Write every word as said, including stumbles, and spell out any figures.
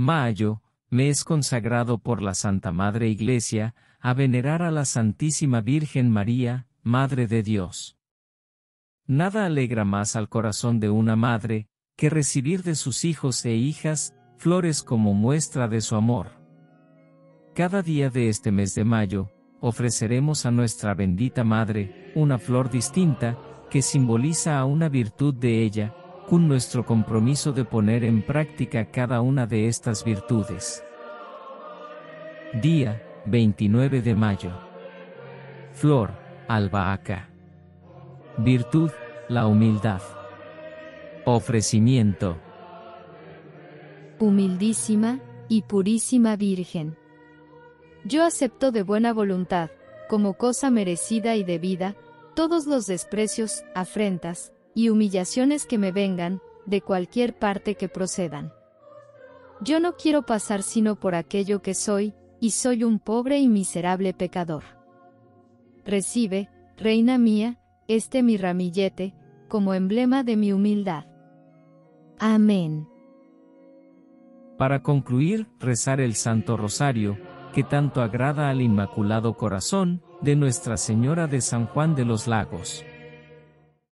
Mayo, mes consagrado por la Santa Madre Iglesia, a venerar a la Santísima Virgen María, Madre de Dios. Nada alegra más al corazón de una madre, que recibir de sus hijos e hijas, flores como muestra de su amor. Cada día de este mes de mayo, ofreceremos a Nuestra Bendita Madre, una flor distinta, que simboliza a una virtud de ella, con nuestro compromiso de poner en práctica cada una de estas virtudes. Día veintinueve de mayo. Flor, albahaca. Virtud, la humildad. Ofrecimiento. Humildísima y purísima Virgen, yo acepto de buena voluntad, como cosa merecida y debida, todos los desprecios, afrentas y humillaciones que me vengan, de cualquier parte que procedan. Yo no quiero pasar sino por aquello que soy, y soy un pobre y miserable pecador. Recibe, Reina mía, este mi ramillete, como emblema de mi humildad. Amén. Para concluir, rezar el Santo Rosario, que tanto agrada al Inmaculado Corazón de Nuestra Señora de San Juan de los Lagos.